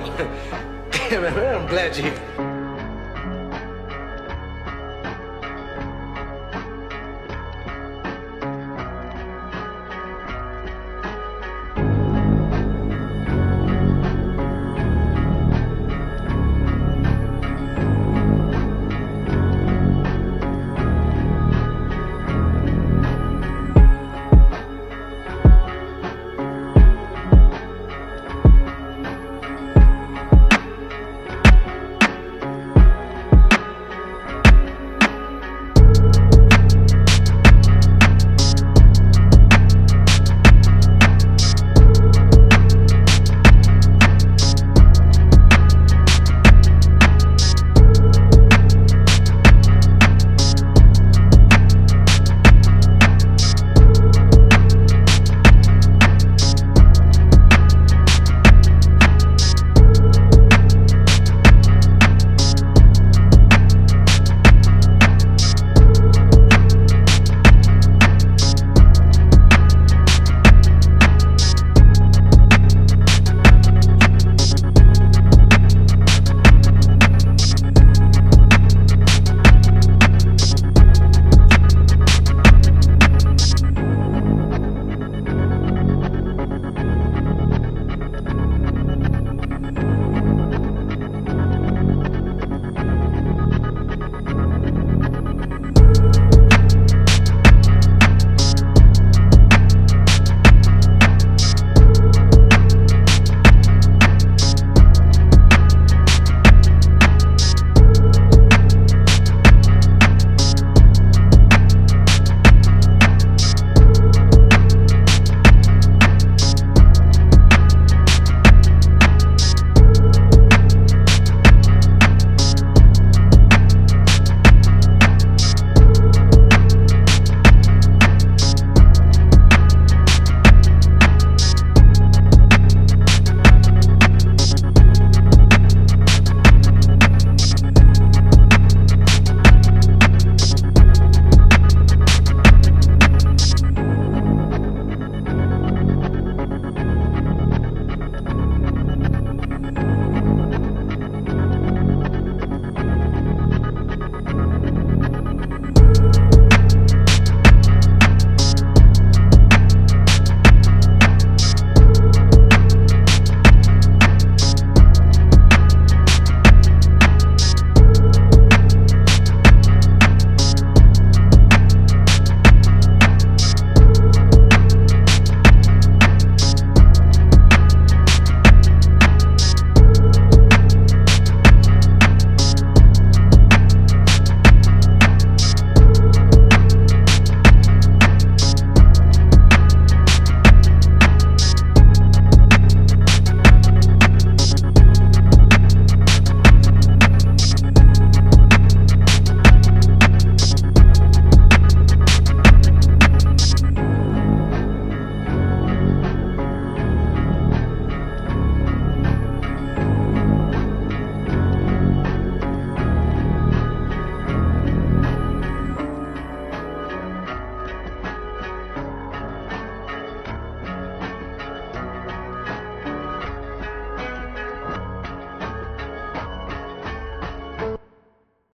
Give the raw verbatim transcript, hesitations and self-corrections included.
will. I'm glad you...